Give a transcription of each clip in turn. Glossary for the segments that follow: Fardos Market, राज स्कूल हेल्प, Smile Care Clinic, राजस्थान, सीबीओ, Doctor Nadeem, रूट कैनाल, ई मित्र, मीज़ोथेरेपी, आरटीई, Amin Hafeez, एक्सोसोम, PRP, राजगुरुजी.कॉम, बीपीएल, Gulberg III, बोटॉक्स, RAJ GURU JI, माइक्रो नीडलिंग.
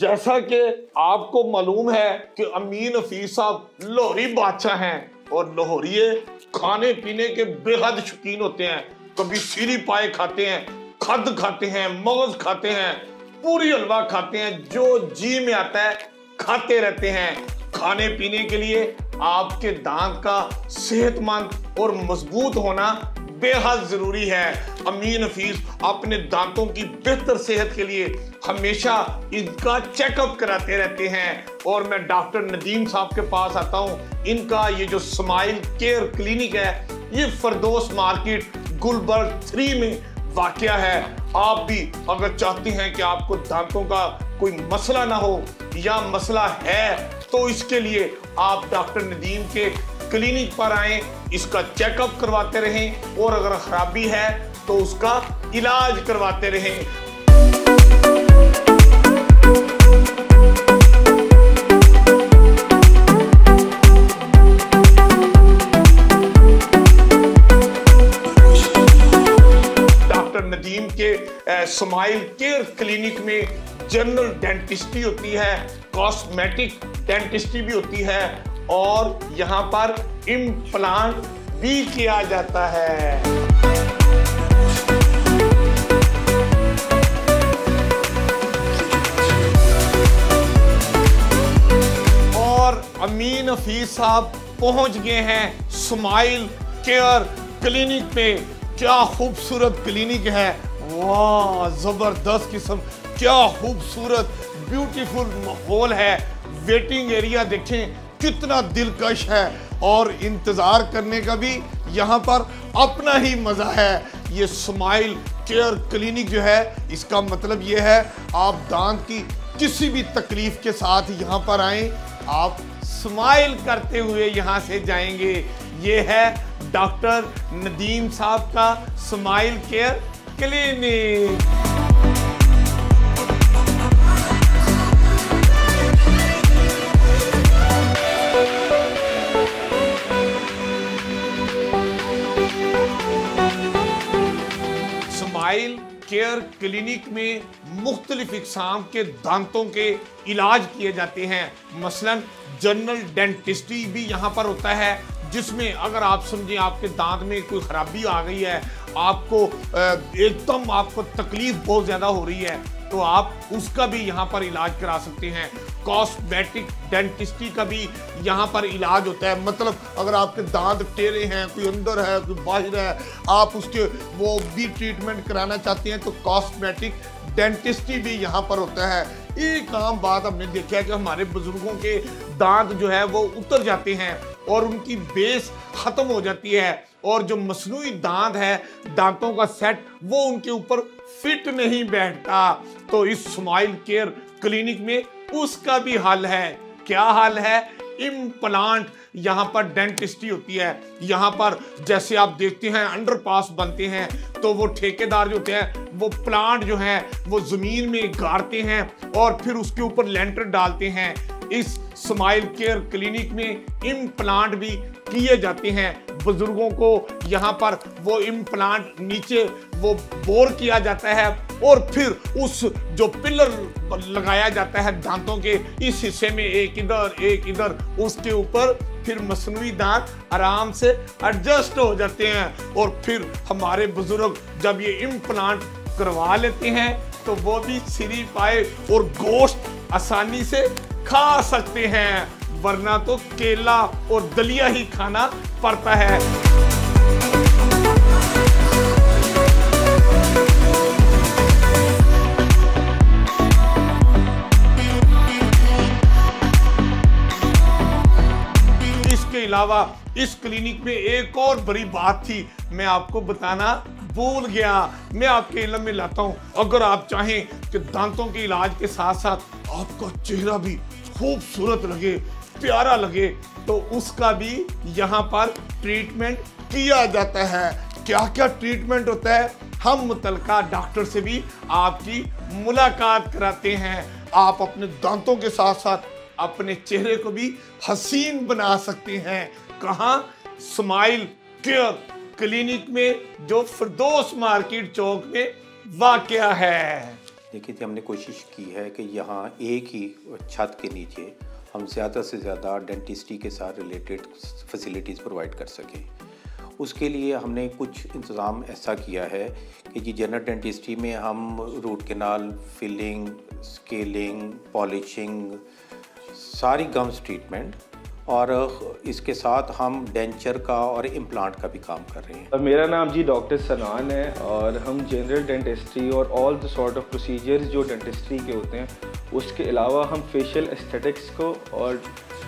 जैसा कि आपको मालूम है कि अमीन हफीज साहब लाहौरी बादशाह हैं और लाहौरिये खाने पीने के बेहद शौकीन होते हैं। कभी सीरी पाए खाते हैं, खद खाते हैं, मगज खाते हैं, पूरी हलवा खाते हैं, जो जी में आता है खाते रहते हैं। खाने पीने के लिए आपके दांत का सेहतमंद और मजबूत होना बेहद ज़रूरी है। अमीन हफीज अपने दांतों की बेहतर सेहत के लिए हमेशा इनका चेकअप कराते रहते हैं और मैं डॉक्टर नदीम साहब के पास आता हूँ। इनका ये जो स्माइल केयर क्लिनिक है ये फरदोस मार्केट गुलबर्ग 3 में वाक़या है। आप भी अगर चाहते हैं कि आपको दांतों का कोई मसला ना हो या मसला है तो इसके लिए आप डॉक्टर नदीम के क्लिनिक पर आएँ, इसका चेकअप करवाते रहें और अगर खराबी है तो उसका इलाज करवाते रहें। डॉक्टर नदीम के स्माइल केयर क्लिनिक में जनरल डेंटिस्ट्री होती है, कॉस्मेटिक डेंटिस्ट्री भी होती है और यहाँ पर इम्प्लांट भी किया जाता है। और अमीन हफीज साहब पहुँच गए हैं स्माइल केयर क्लिनिक पे। क्या खूबसूरत क्लिनिक है, वाह जबरदस्त किस्म, क्या खूबसूरत ब्यूटीफुल माहौल है। वेटिंग एरिया देखें कितना दिलकश है और इंतज़ार करने का भी यहाँ पर अपना ही मज़ा है। ये स्माइल केयर क्लिनिक जो है इसका मतलब ये है आप दांत की किसी भी तकलीफ़ के साथ यहाँ पर आएँ, आप स्माइल करते हुए यहाँ से जाएंगे। ये है डॉक्टर नदीम साहब का smile care clinic. Smile care clinic में मुख्तलिफ इक़साम के दांतों के इलाज किए जाते हैं। मसलन जनरल डेंटिस्ट्री भी यहाँ पर होता है जिसमें अगर आप समझें आपके दांत में कोई ख़राबी आ गई है, आपको एकदम आपको तकलीफ़ बहुत ज़्यादा हो रही है तो आप उसका भी यहाँ पर इलाज करा सकते हैं। कॉस्मेटिक डेंटिस्ट्री का भी यहाँ पर इलाज होता है, मतलब अगर आपके दांत टेढ़े हैं, कोई अंदर है कोई बाहर है, आप उसके वो भी ट्रीटमेंट कराना चाहते हैं तो कॉस्मेटिक डेंटिस्ट्री भी यहाँ पर होता है। एक आम बात हमने देखा है कि हमारे बुजुर्गों के दांत जो है वो उतर जाते हैं और उनकी बेस ख़त्म हो जाती है और जो मसनूई दांत है दांतों का सेट वो उनके ऊपर फिट नहीं बैठता, तो इस स्माइल केयर क्लिनिक में उसका भी हल है। क्या हल है? इम्प्लांट। यहाँ पर डेंटिस्ट्री होती है, यहाँ पर जैसे आप देखते हैं अंडरपास बनते हैं तो वो ठेकेदार जो होते हैं वो प्लांट जो है वो ज़मीन में गाड़ते हैं और फिर उसके ऊपर लेंटर डालते हैं। इस स्माइल केयर क्लिनिक में इम्प्लांट भी किए जाते हैं। बुज़ुर्गों को यहाँ पर वो इम्प्लांट नीचे वो बोर किया जाता है और फिर उस जो पिलर लगाया जाता है दांतों के इस हिस्से में एक इधर उसके ऊपर फिर मसनूई दांत आराम से एडजस्ट हो जाते हैं और फिर हमारे बुज़ुर्ग जब ये इम्प्लांट करवा लेते हैं तो वो भी सिरी पाए और गोश्त आसानी से खा सकते हैं, वरना तो केला और दलिया ही खाना पड़ता है। इसके अलावा इस क्लिनिक में एक और बड़ी बात थी, मैं आपको बताना भूल गया, मैं आपके इल्म में लाता हूँ। अगर आप चाहें कि दांतों के इलाज के साथ साथ आपका चेहरा भी खूबसूरत लगे, प्यारा लगे, तो उसका भी यहाँ पर ट्रीटमेंट किया जाता है। क्या क्या ट्रीटमेंट होता है, हम मुतलका डॉक्टर से भी आपकी मुलाकात कराते हैं। आप अपने दांतों के साथ साथ अपने चेहरे को भी हसीन बना सकते हैं। कहाँ? स्माइल केयर क्लिनिक में, जो फरदोस मार्केट चौक में वाक़या है। देखिए थी हमने कोशिश की है कि यहाँ एक ही छत के नीचे हम ज़्यादा से ज़्यादा डेंटिस्ट्री के साथ रिलेटेड फैसिलिटीज़ प्रोवाइड कर सकें। उसके लिए हमने कुछ इंतज़ाम ऐसा किया है कि जी जनरल डेंटिस्ट्री में हम रूट कैनाल, filling, scaling, polishing, सारी गम्स ट्रीटमेंट और इसके साथ हम डेंचर का और इम्प्लांट का भी काम कर रहे हैं। मेरा नाम जी डॉक्टर सिनान है और हम जनरल डेंटिस्ट्री और all the sort of procedures जो डेंटिस्ट्री के होते हैं उसके अलावा हम फेशियल एस्थेटिक्स को और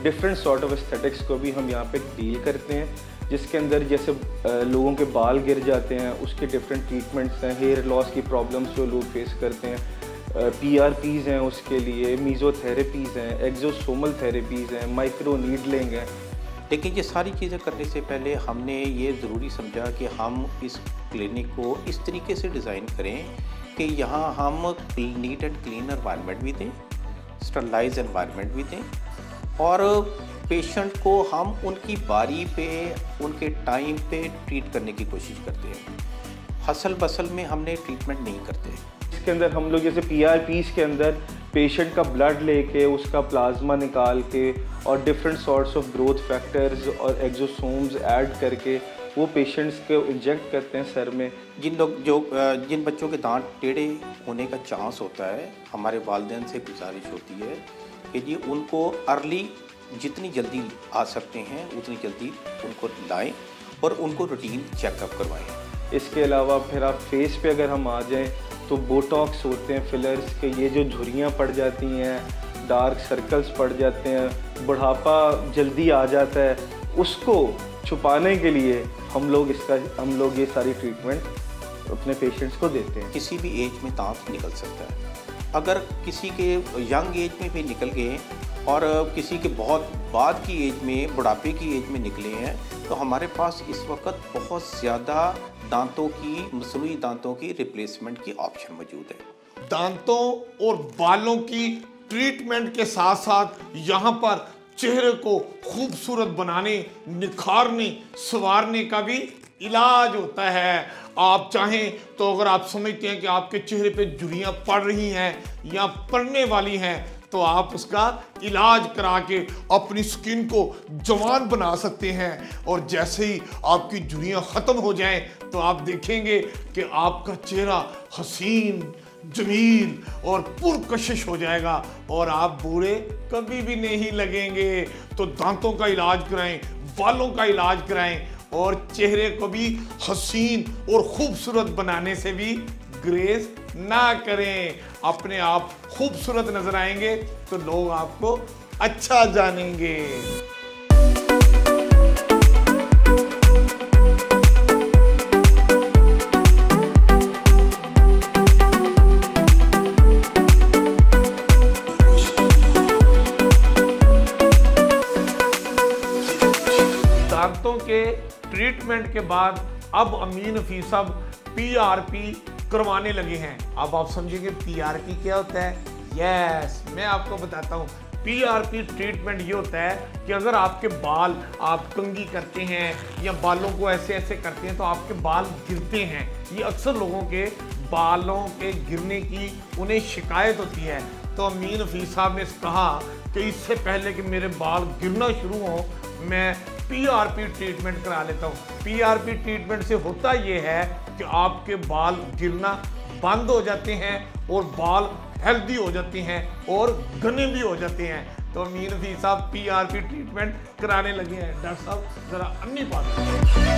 डिफरेंट सॉर्ट ऑफ एस्थेटिक्स को भी हम यहाँ पे डील करते हैं, जिसके अंदर जैसे लोगों के बाल गिर जाते हैं उसके डिफरेंट ट्रीटमेंट्स हैं, हेयर लॉस की प्रॉब्लम्स जो लोग फेस करते हैं, PRPs हैं, उसके लिए मीज़ोथेरेपीज़ हैं, एक्जोसोमल थेरेपीज़ हैं, माइक्रो नीडलिंग हैं। लेकिन ये सारी चीज़ें करने से पहले हमने ये ज़रूरी समझा कि हम इस क्लिनिक को इस तरीके से डिज़ाइन करें कि यहाँ हम नीट एंड क्लीन एनवायरनमेंट भी दें, स्टरलाइज एनवायरनमेंट भी दें और पेशेंट को हम उनकी बारी पे, उनके टाइम पे ट्रीट करने की कोशिश करते हैं। हसल बसल में हमने ट्रीटमेंट नहीं करते। इसके अंदर हम लोग जैसे PRPs के अंदर पेशेंट का ब्लड लेके उसका प्लाज्मा निकाल के और different sorts of growth factors और एक्सोसोम्स ऐड करके वो पेशेंट्स को इंजेक्ट करते हैं सर में। जिन बच्चों के दांत टेढ़े होने का चांस होता है, हमारे वालिदैन से गुजारिश होती है कि जी उनको अर्ली जितनी जल्दी आ सकते हैं उतनी जल्दी उनको लाएं और उनको रूटीन चेकअप करवाएं। इसके अलावा फिर आप फेस पे अगर हम आ जाएं तो बोटॉक्स होते हैं, फिलर्स के ये जो झुर्रियाँ पड़ जाती हैं, डार्क सर्कल्स पड़ जाते हैं, बुढ़ापा जल्दी आ जाता है, उसको छुपाने के लिए हम लोग ये सारी ट्रीटमेंट अपने पेशेंट्स को देते हैं। किसी भी एज में दांत निकल सकता है, अगर किसी के यंग एज में भी निकल गए और किसी के बहुत बाद की एज में, बुढ़ापे की एज में निकले हैं तो हमारे पास इस वक्त बहुत ज़्यादा दांतों की, मसनूई दांतों की रिप्लेसमेंट की ऑप्शन मौजूद है। दांतों और बालों की ट्रीटमेंट के साथ साथ यहाँ पर चेहरे को खूबसूरत बनाने, निखारने, संवारने का भी इलाज होता है। आप चाहें तो अगर आप समझते हैं कि आपके चेहरे पे झुर्रियाँ पड़ रही हैं या पड़ने वाली हैं तो आप उसका इलाज करा के अपनी स्किन को जवान बना सकते हैं और जैसे ही आपकी झुर्रियाँ ख़त्म हो जाएं तो आप देखेंगे कि आपका चेहरा हसीन, जमील और पुरकशिश हो जाएगा और आप बूढ़े कभी भी नहीं लगेंगे। तो दांतों का इलाज कराएं, बालों का इलाज कराएं और चेहरे को भी हसीन और खूबसूरत बनाने से भी ग्रेस ना करें। अपने आप खूबसूरत नजर आएंगे तो लोग आपको अच्छा जानेंगे। दांतों के ट्रीटमेंट के बाद अब अमीन हफीज साहब PRP करवाने लगे हैं। अब आप समझेंगे PRP क्या होता है। यस, मैं आपको बताता हूँ। PRP ट्रीटमेंट ये होता है कि अगर आपके बाल, आप कंघी करते हैं या बालों को ऐसे ऐसे करते हैं तो आपके बाल गिरते हैं। ये अक्सर लोगों के बालों के गिरने की उन्हें शिकायत होती है। तो अमीन हफीज साहब ने कहा कि इससे पहले कि मेरे बाल गिरना शुरू हों मैं PRP ट्रीटमेंट करा लेता हूँ। PRP ट्रीटमेंट से होता ये है कि आपके बाल गिरना बंद हो जाते हैं और बाल हेल्दी हो जाते हैं और घने भी हो जाते हैं। तो अमीन हफीज साहब PRP ट्रीटमेंट कराने लगे हैं। डॉक्टर साहब ज़रा अन्नी बात।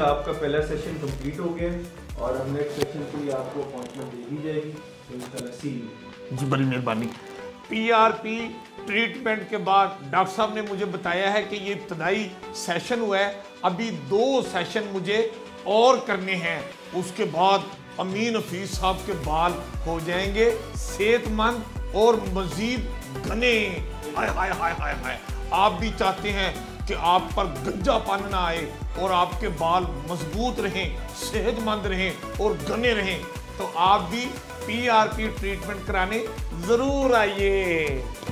आपका पहला सेशन कंप्लीट हो गया और हम नेक्स्ट सेशन के लिए आपको अपॉइंटमेंट दे दी जाएगी। इंशाल्लाह सी यू जी। बड़ी मेहरबानी। PRP ट्रीटमेंट के बाद डॉक्टर साहब ने मुझे बताया है कि ये इब्तदाई सेशन हुआ है, अभी 2 सेशन मुझे और करने हैं। उसके बाद अमीन हफीज साहब के बाल हो जाएंगे सेहतमंद और मजीद घने। हाय हाय हाय हाय हाय। आप भी चाहते हैं कि आप पर गंजापन ना आए और आपके बाल मजबूत रहें, सेहतमंद रहें और घने रहें तो आप भी PRP ट्रीटमेंट कराने जरूर आइए।